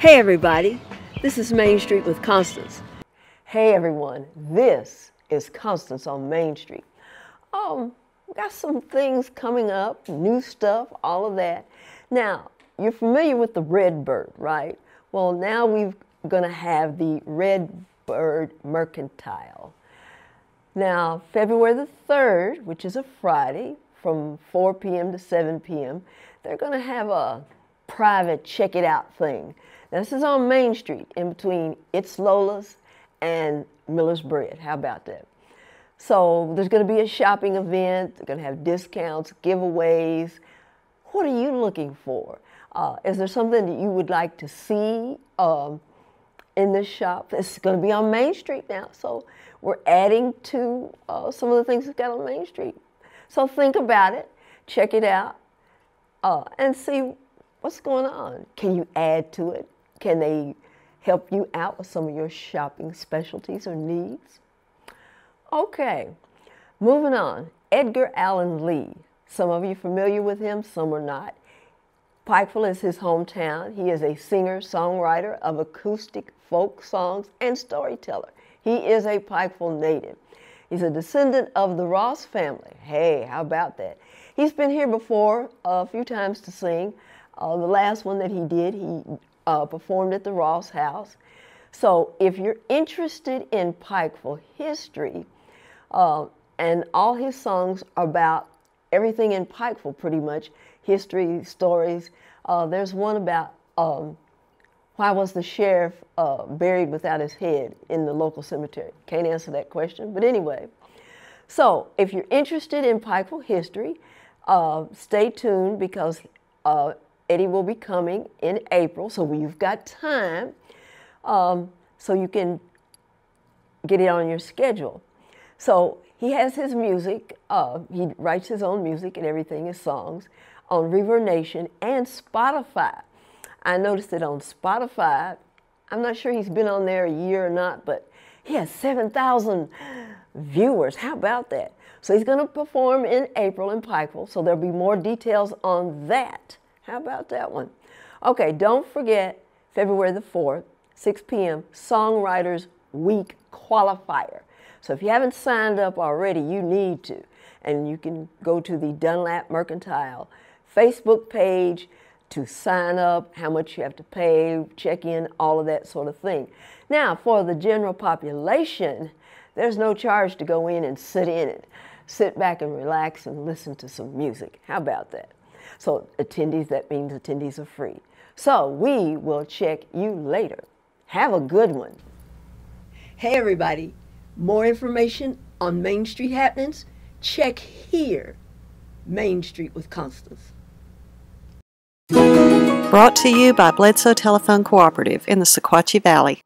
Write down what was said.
Hey everybody, this is Main Street with Constance. Hey everyone, this is Constance on Main Street. We got some things coming up, new stuff, all of that. Now, you're familiar with the Red Bird, right? Well, now we're gonna have the Red Bird Mercantile. Now, February the 3rd, which is a Friday, from 4 p.m. to 7 p.m., they're gonna have a private check it out thing. Now, this is on Main Street in between It's Lola's and Miller's Bread. How about that? So there's going to be a shopping event. They're going to have discounts, giveaways. What are you looking for? Is there something that you would like to see in this shop? It's going to be on Main Street now. So we're adding to some of the things we've got on Main Street. So think about it, check it out, and see what's going on. Can you add to it? Can they help you out with some of your shopping specialties or needs? Okay, moving on. Edgar Allen Lee. Some of you familiar with him, some are not. Pikeville is his hometown. He is a singer, songwriter of acoustic folk songs and storyteller. He is a Pikeville native. He's a descendant of the Ross family. Hey, how about that? He's been here before a few times to sing. The last one that he did, he performed at the Ross House. So if you're interested in Pikeville history, and all his songs are about everything in Pikeville pretty much, history, stories. There's one about why was the sheriff buried without his head in the local cemetery? Can't answer that question, but anyway. So if you're interested in Pikeville history, stay tuned because Eddie will be coming in April, so you've got time, so you can get it on your schedule. So he has his music, he writes his own music and everything, his songs, on River Nation and Spotify. I noticed it on Spotify. I'm not sure he's been on there a year or not, but he has 7,000 viewers. How about that? So he's going to perform in April in Pikeville, so there'll be more details on that. How about that one? Okay, don't forget February the 4th, 6 p.m., Songwriters Week Qualifier. So if you haven't signed up already, you need to. And you can go to the Dunlap Mercantile Facebook page to sign up, how much you have to pay, check in, all of that sort of thing. Now, for the general population, there's no charge to go in and sit in it. Sit back and relax and listen to some music. How about that? So attendees, that means attendees are free. So we will check you later. Have a good one. Hey everybody, more information on Main Street happenings, check here. Main Street with Constance. Brought to you by Bledsoe Telephone Cooperative in the Sequatchie Valley.